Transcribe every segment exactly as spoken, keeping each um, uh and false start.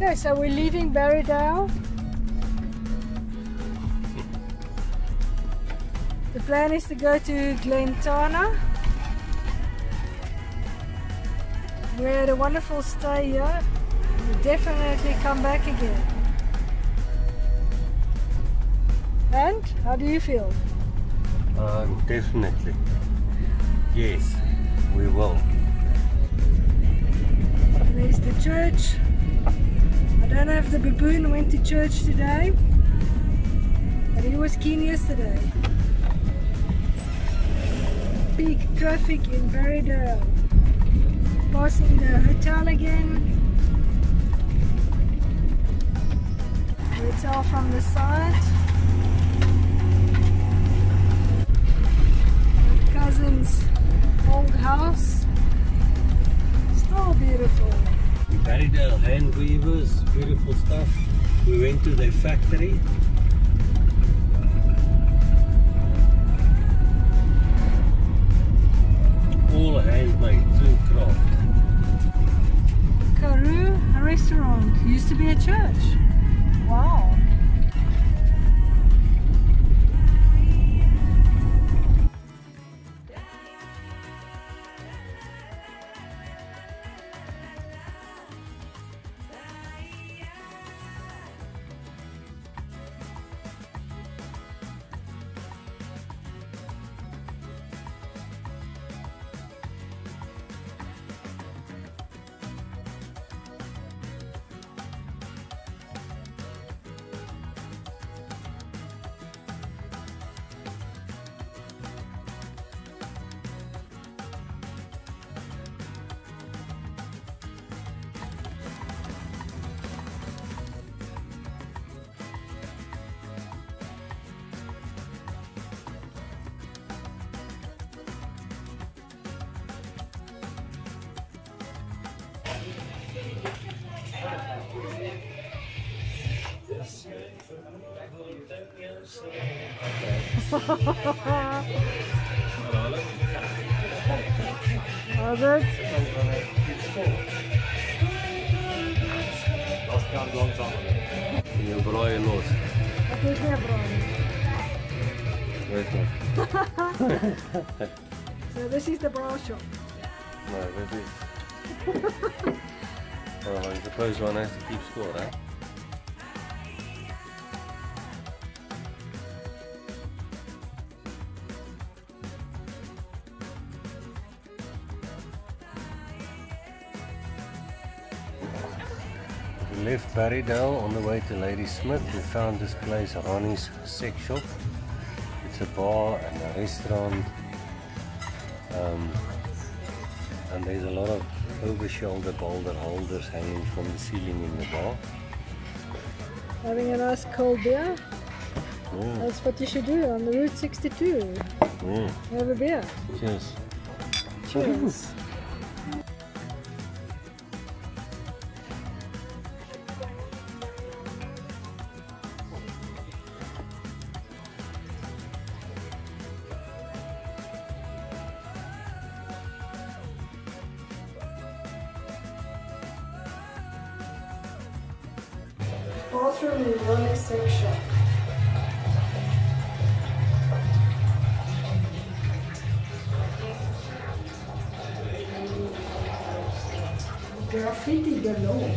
Okay, so we're leaving Barrydale. The plan is to go to Glentana. We had a wonderful stay here. We'll definitely come back again. And how do you feel? Uh, definitely. Yes, we will. There's the church. I don't know if the baboon went to church today, but he was keen yesterday. Big traffic in Barrydale. Passing the hotel again. Hotel from the side. My cousin's old house. Still beautiful. Barrydale hand weavers, beautiful stuff. We went to their factory. All handmade through craft. Karoo, a restaurant. It used to be a church. Wow. How's it? Last time, long time ago. You're broy lost. I think you're broy. Wait. So this is the brow shop. No, this is. Oh, I suppose one has to keep score, eh? We left Barrydale on the way to Ladysmith. We found this place, Ronnie's Sex Shop. It's a bar and a restaurant, um, and there's a lot of over-shoulder boulder holders hanging from the ceiling in the bar. Having a nice cold beer. Mm. That's what you should do on the Route sixty-two. Mm. Have a beer. Cheers. Cheers. Bathroom in Ronnie's Sex Shop. Graffiti galore.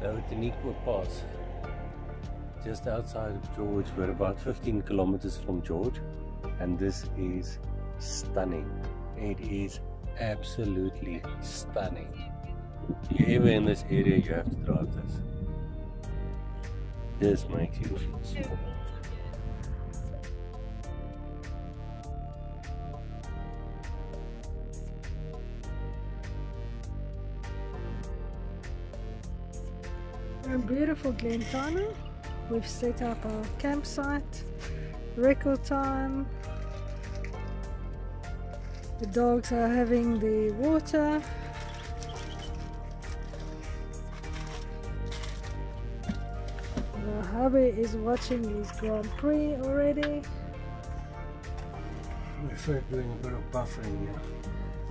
the Outeniqua Pass, just outside of George. We're about fifteen kilometers from George, and this is stunning. It is absolutely stunning. If you're ever in this area, you have to drive this. This makes you feel small. In beautiful Glentana, we've set up our campsite, record time. The dogs are having the water. The hubby is watching his Grand Prix already. We're doing a bit of buffering here.